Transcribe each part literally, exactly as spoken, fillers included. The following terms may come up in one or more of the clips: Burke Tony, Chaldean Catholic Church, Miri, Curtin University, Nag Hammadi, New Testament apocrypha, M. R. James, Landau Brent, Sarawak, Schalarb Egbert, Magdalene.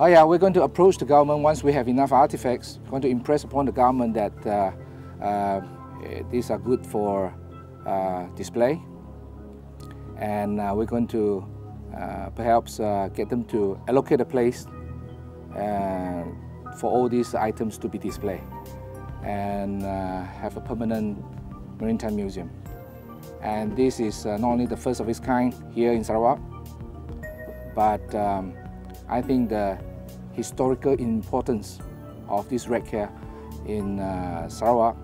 Oh yeah, we're going to approach the government once we have enough artifacts. We're going to impress upon the government that uh, uh, these are good for uh, display, and uh, we're going to uh, perhaps uh, get them to allocate a place uh, for all these items to be displayed, and uh, have a permanent maritime museum. And this is uh, not only the first of its kind here in Sarawak, but um, I think the historical importance of this wreck here in uh, Sarawak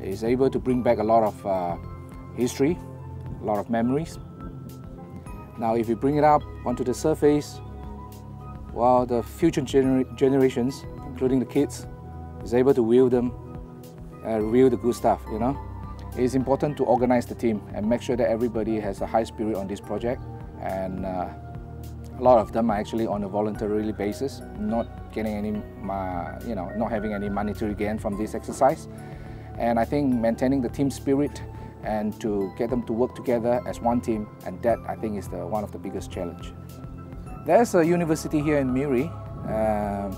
is able to bring back a lot of uh, history, a lot of memories. Now if you bring it up onto the surface, well, the future gener generations, including the kids, is able to wield them, uh, wield the good stuff, you know. It's important to organize the team and make sure that everybody has a high spirit on this project, and uh, a lot of them are actually on a voluntary basis, not getting any, uh, you know, not having any monetary gain from this exercise. And I think maintaining the team spirit and to get them to work together as one team, and that I think is the, one of the biggest challenge. There's a university here in Miri. Uh,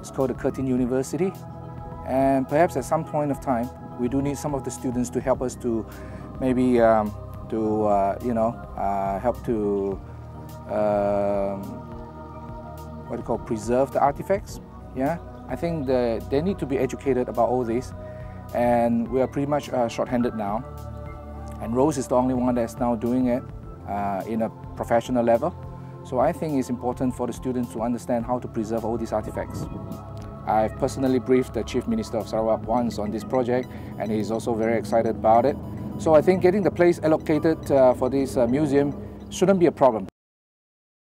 it's called the Curtin University, and perhaps at some point of time we do need some of the students to help us to maybe um, to uh, you know uh, help to um, what do you call preserve the artifacts. Yeah, I think the, they need to be educated about all this, and we are pretty much uh, short-handed now. And Rose is the only one that's now doing it uh, in a professional level. So I think it's important for the students to understand how to preserve all these artifacts. I've personally briefed the Chief Minister of Sarawak once on this project, and he's also very excited about it. So I think getting the place allocated uh, for this uh, museum shouldn't be a problem.